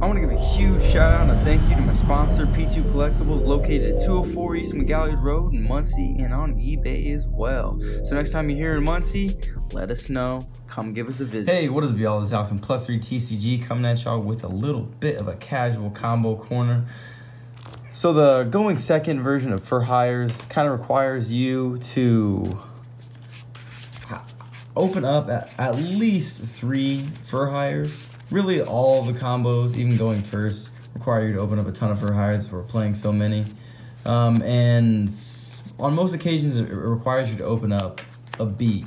I want to give a huge shout out and a thank you to my sponsor, P2 Collectibles, located at 204 East McGallard Road in Muncie and on eBay as well. So next time you're here in Muncie, let us know. Come give us a visit. Hey, what is up, y'all? This is Alex from Plus3TCG coming at y'all with a little bit of a casual combo corner. So the going second version of Fur Hires kind of requires you to open up at least 3 Fur Hires. Really, all the combos, even going first, require you to open up a ton of Fur Hires. We're playing so many. And on most occasions, it requires you to open up a beat,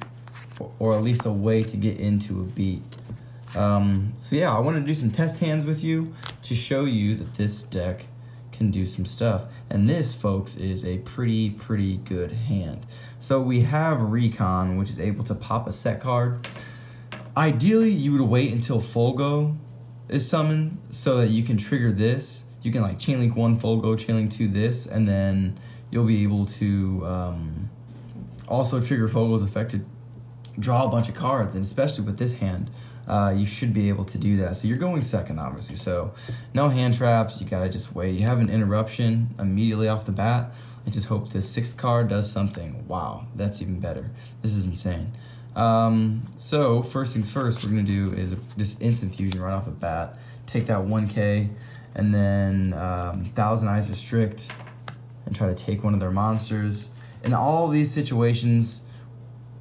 or at least a way to get into a beat. So yeah, I wanted to do some test hands with you to show you that this deck can do some stuff. And this, folks, is a pretty good hand. So we have Recon, which is able to pop a set card. Ideally, you would wait until Folgo is summoned so that you can trigger this. You can like chainlink 1 Folgo, chainlink 2 this, and then you'll be able to also trigger Folgo's effect to draw a bunch of cards. And especially with this hand, you should be able to do that. So you're going second, obviously. So no hand traps. You gotta just wait. You have an interruption immediately off the bat. I just hope this 6th card does something. Wow, that's even better. This is insane. So first things first, we're gonna do is just instant fusion right off the bat. Take that 1K and then Thousand Eyes Restrict and try to take one of their monsters. In all these situations,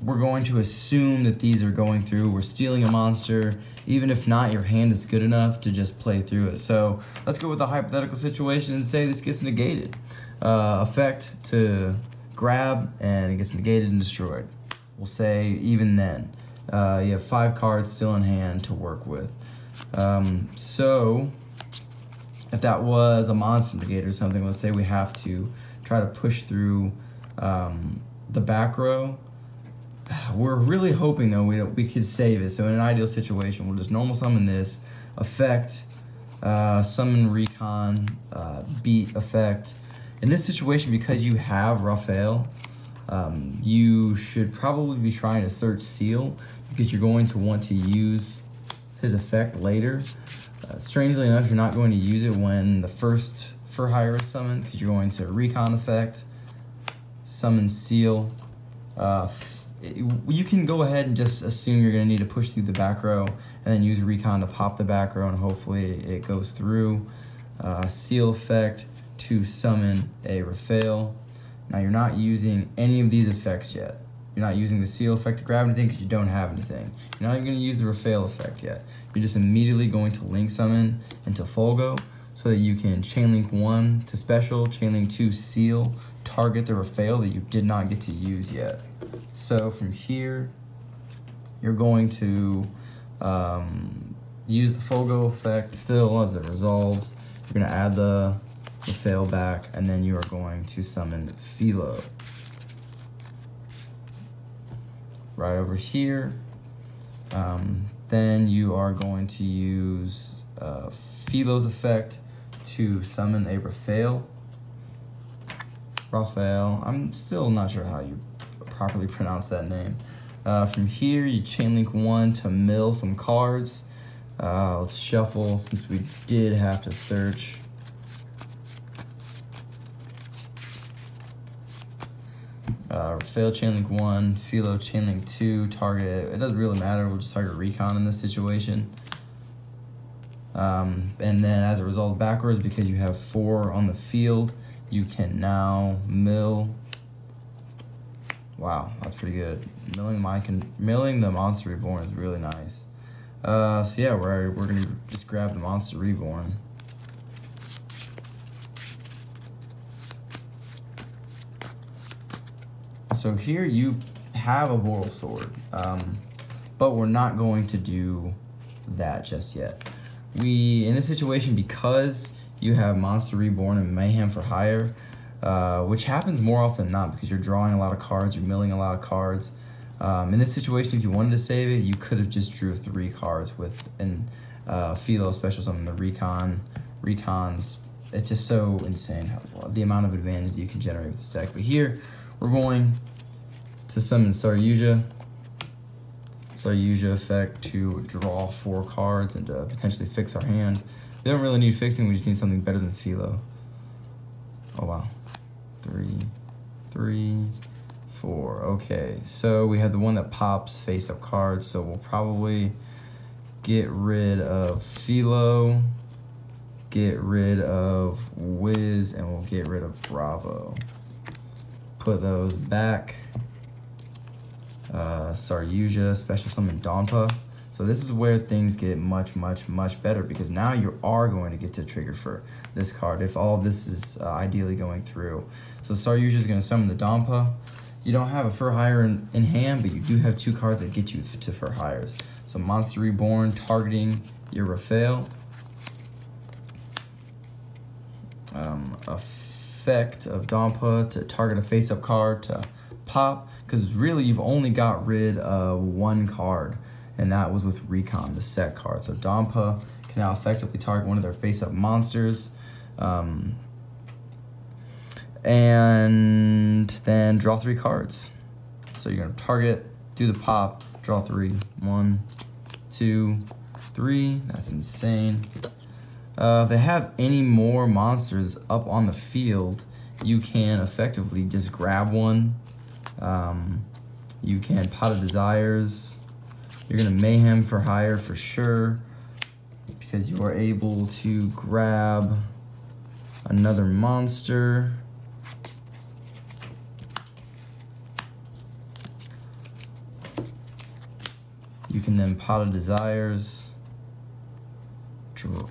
we're going to assume that these are going through. We're stealing a monster. Even if not, your hand is good enough to just play through it. So let's go with the hypothetical situation and say this gets negated. Effect to grab, and it gets negated and destroyed. We'll say even then, you have 5 cards still in hand to work with. So if that was a monster negator or something, let's say we have to try to push through the back row. We're really hoping, though, we could save it. So in an ideal situation, we'll just normal summon this, effect, summon Recon, beat effect. In this situation, because you have Raphael, you should probably be trying to search Seal because you're going to want to use his effect later. Strangely enough, you're not going to use it when the first Fur Hire is summoned because you're going to Recon effect, summon Seal. You can go ahead and just assume you're going to need to push through the back row and then use Recon to pop the back row and hopefully it goes through. Seal effect to summon a Raphael. Now you're not using any of these effects yet. You're not using the Seal effect to grab anything because you don't have anything. You're not even going to use the Raphael effect yet. You're just immediately going to link summon into Folgo so that you can chainlink 1 to special, chainlink 2 Seal, target the Raphael that you did not get to use yet. So from here, you're going to use the Folgo effect still as it resolves. You're going to add the Raphael back, and then you are going to summon Philo. Right over here. Then you are going to use Philo's effect to summon a Raphael. I'm still not sure how you properly pronounce that name. From here, you chainlink 1 to mill some cards. Let's shuffle since we did have to search. Raphael chainlink 1, Philo chainlink 2, target, it doesn't really matter, we'll just target Recon in this situation. And then as a result backwards, because you have 4 on the field, you can now mill. Wow, that's pretty good. Milling the Monster Reborn is really nice. So yeah, we're gonna just grab the Monster Reborn. So here you have a Borel Sword, but we're not going to do that just yet. In this situation, because you have Monster Reborn and Mayhem for Hire, which happens more often than not because you're drawing a lot of cards, you're milling a lot of cards. In this situation, if you wanted to save it, you could have just drew 3 cards with an Philo special summon the Recon. It's just so insane the amount of advantage that you can generate with this deck. But here, we're going to summon Saryuja. Saryuja effect to draw 4 cards and to potentially fix our hand. They don't really need fixing, we just need something better than Philo. Oh wow. 3, 3, 4. Okay, so we have the one that pops face-up cards, so we'll probably get rid of Philo, get rid of Wiz, and we'll get rid of Bravo. Put those back. Saryuja, Special Summon Dompa. So this is where things get much, much, much better, because now you are going to get to trigger for this card if all of this is ideally going through. So Saryuja is going to summon the Dompa. You don't have a Fur Hire in hand, but you do have two cards that get you to Fur Hires. So Monster Reborn targeting your Raphael. Effect of Dompa to target a face-up card to pop, because really you've only got rid of one card, and that was with Recon, the set card. So Dompa can now effectively target one of their face-up monsters, and then draw 3 cards. So you're gonna target, do the pop, draw 3. 1, 2, 3. That's insane. If they have any more monsters up on the field, you can effectively just grab one. You can Pot of Desires. You're going to Mayhem for Hire for sure, because you are able to grab another monster. You can then Pot of Desires. Draw.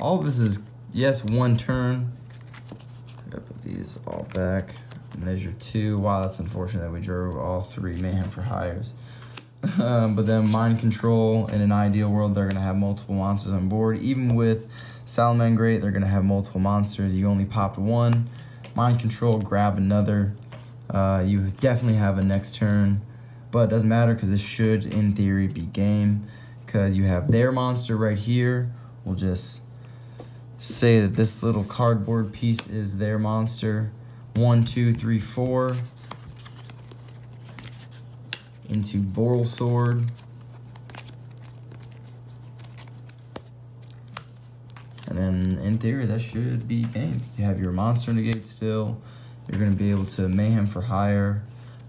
All of this is, yes, one turn. I'm gonna put these all back. Measure 2. Wow, that's unfortunate that we drew all 3 Mayhem for Hires. But then Mind Control, in an ideal world, they're gonna have multiple monsters on board. Even with Salamangreat, they're gonna have multiple monsters. You only popped 1. Mind Control, grab another. You definitely have a next turn, but it doesn't matter, because this should, in theory, be game, because you have their monster right here. We'll just say that this little cardboard piece is their monster. 1, 2, 3, 4. Into Borel Sword. And then, in theory, that should be game. You have your monster negate still. You're going to be able to Mayhem for Hire.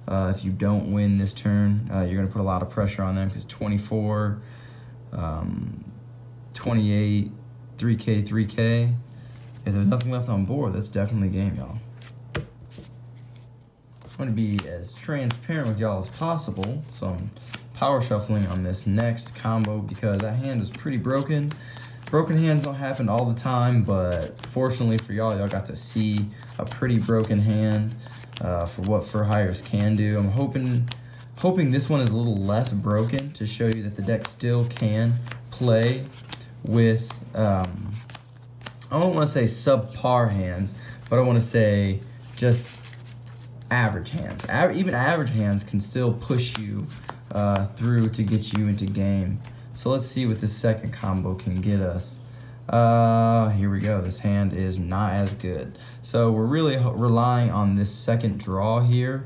If you don't win this turn, you're going to put a lot of pressure on them, because 24, 28, 3K, 3K. If there's nothing left on board, that's definitely game, y'all. I'm going to be as transparent with y'all as possible, so I'm power shuffling on this next combo, because that hand was pretty broken. Broken hands don't happen all the time, but fortunately for y'all, y'all got to see a pretty broken hand for what Fur Hires can do. I'm hoping this one is a little less broken to show you that the deck still can play with, I don't want to say subpar hands, but I want to say just average hands. Even average hands can still push you through to get you into game. So let's see what this second combo can get us. Here we go. This hand is not as good. So we're really relying on this second draw here.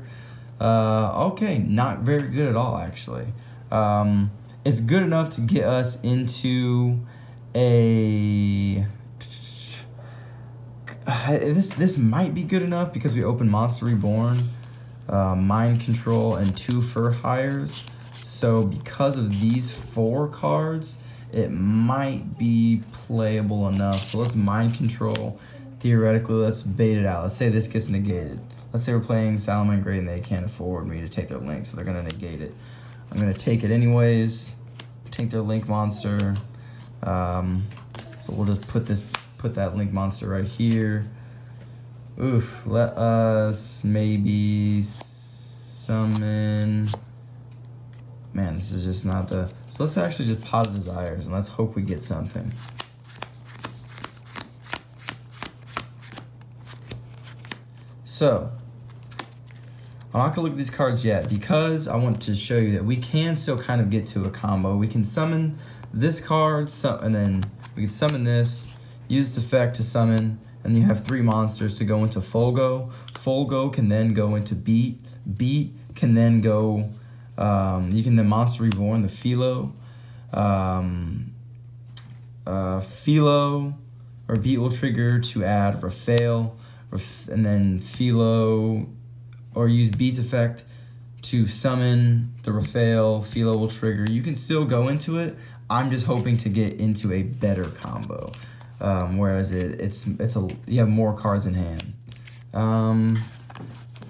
Okay, not very good at all, actually. It's good enough to get us into a... This might be good enough, because we open Monster Reborn, Mind Control, and 2 Fur Hires. So because of these 4 cards, it might be playable enough. So let's Mind Control. Theoretically, let's bait it out. Let's say this gets negated. Let's say we're playing Salamangreat and they can't afford me to take their link, so they're going to negate it. I'm going to take it anyways. Take their link monster. So we'll just put that link monster right here. Oof. Let us maybe summon... Man, this is just not the... So let's actually just Pot of Desires, and let's hope we get something. So, I'm not going to look at these cards yet, because I want to show you that we can still kind of get to a combo. We can summon this card, and then we can summon this, use this effect to summon, and you have 3 monsters to go into Folgo. Folgo can then go into Beat. Beat can then go... Even the Monster Reborn, the Philo. Philo or Beat will trigger to add Raphael, and then Philo, or use Beat's effect to summon the Raphael. Philo will trigger. You can still go into it. I'm just hoping to get into a better combo, whereas you have more cards in hand.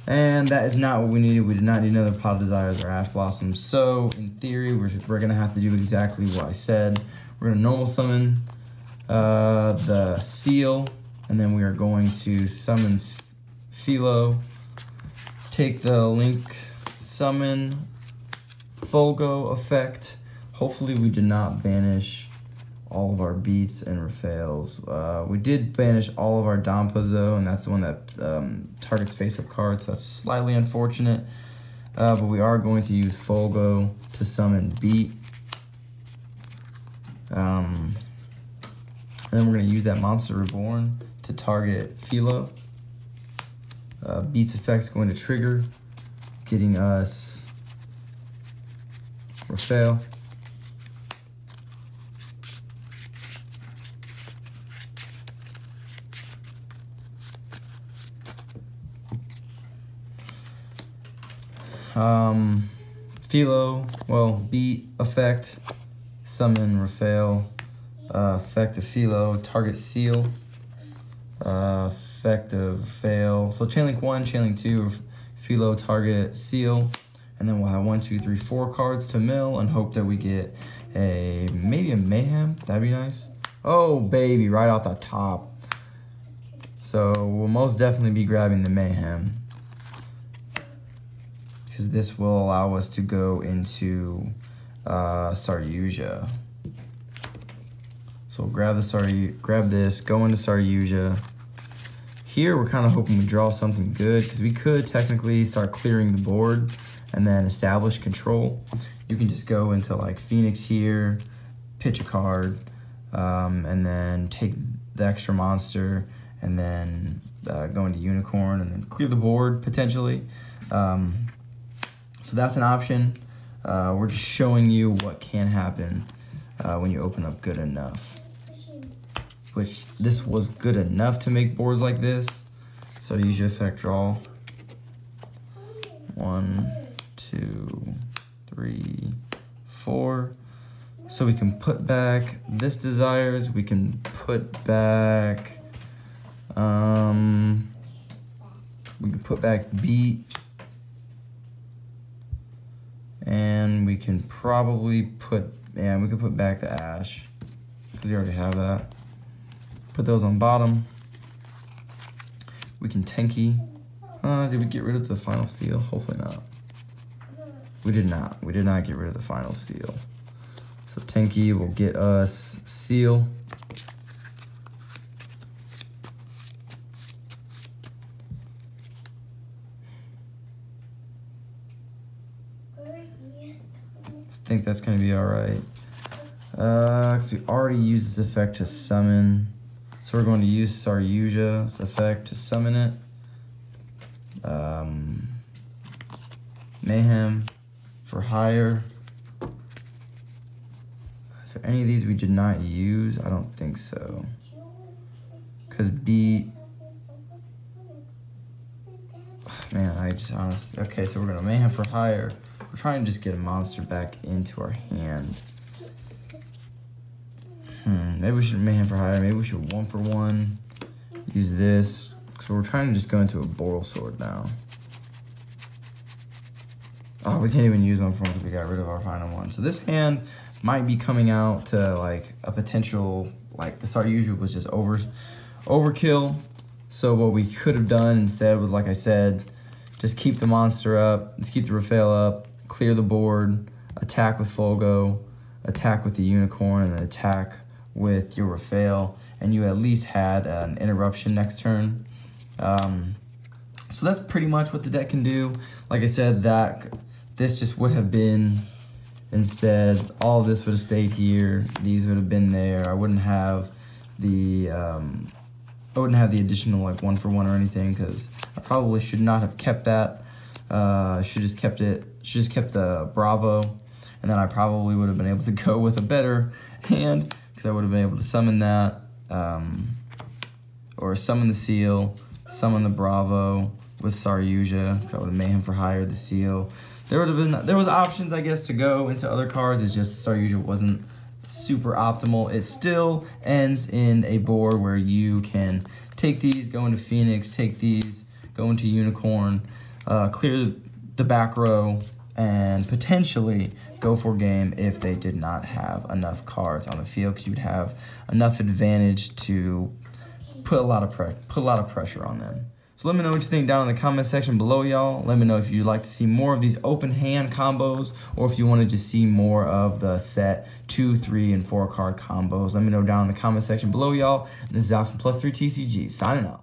And that is not what we needed. We did not need another Pot of Desires or Ash Blossoms. So in theory, we're gonna have to do exactly what I said. We're gonna normal summon the Seal, and then we are going to summon Philo, take the link, summon Folgo effect. Hopefully we did not banish all of our Beats and Raphaels. We did banish all of our Dompas though, and that's the one that targets face-up cards. So that's slightly unfortunate, but we are going to use Folgo to summon Beat. And then we're going to use that Monster Reborn to target Philo. Beat's effect's going to trigger, getting us Raphael. Philo, well, Beat effect, summon Raphael, effect of Philo, target Seal, effect of Raphael. So chainlink 1, chainlink 2, Philo, target Seal, and then we'll have 1, 2, 3, 4 cards to mill and hope that we get a, maybe a Mayhem, that'd be nice. Oh baby, right off the top. So we'll most definitely be grabbing the Mayhem, because this will allow us to go into Saryuja. So we'll grab this, go into Saryuja. Here we're kind of hoping we draw something good, because we could technically start clearing the board and then establish control. You can just go into like Phoenix here, pitch a card, and then take the extra monster, and then go into Unicorn, and then clear the board potentially. So that's an option. We're just showing you what can happen when you open up good enough. Which this was good enough to make boards like this. So use your effect, draw. 1, 2, 3, 4. So we can put back this Desires. We can put back. We can put back Beat. And we can probably put, yeah, we can put back the Ash, because we already have that. Put those on bottom. We can tanky. Did we get rid of the final Seal? Hopefully not. We did not. We did not get rid of the final Seal. So tanky will get us Seal. I think that's gonna be all right. Cause we already used this effect to summon. So we're going to use Saryuja's effect to summon it. Mayhem for Hire. Is there any of these we did not use? I don't think so. Cause B, man, I just honestly, okay, so we're gonna Mayhem for Hire. We're trying to just get a monster back into our hand. Maybe we should Mayhem for Hire. Maybe we should 1-for-1. Use this. So we're trying to just go into a Borel Sword now. Oh, we can't even use 1-for-1 because we got rid of our final one. So this hand might be coming out to like a potential, like the Saryuja was just overkill. So what we could have done instead was, like I said, just keep the monster up. Let's keep the Raphael up. Clear the board, attack with Folgo, attack with the Unicorn, and then attack with your Raphael, and you at least had an interruption next turn. So that's pretty much what the deck can do. Like I said, that this just would have been, instead, all of this would have stayed here, these would have been there, I wouldn't have the additional like 1-for-1 or anything, because I probably should not have kept that. I should have just kept it should just kept the Bravo, and then I probably would have been able to go with a better hand, because I would have been able to summon that, or summon the Seal, summon the Bravo with Saryuja, because I would have Mayhem for Hire, the Seal. There was options, I guess, to go into other cards. It's just Saryuja wasn't super optimal. It still ends in a board where you can take these, go into Phoenix, take these, go into Unicorn, clear the back row, and potentially go for game if they did not have enough cards on the field, because you would have enough advantage to put a lot of pressure on them. So let me know what you think down in the comment section below, y'all. Let me know if you'd like to see more of these open hand combos, or if you want to just see more of the set 2, 3, and 4 card combos. Let me know down in the comment section below, y'all. And this is Alex from Plus3TCG signing out.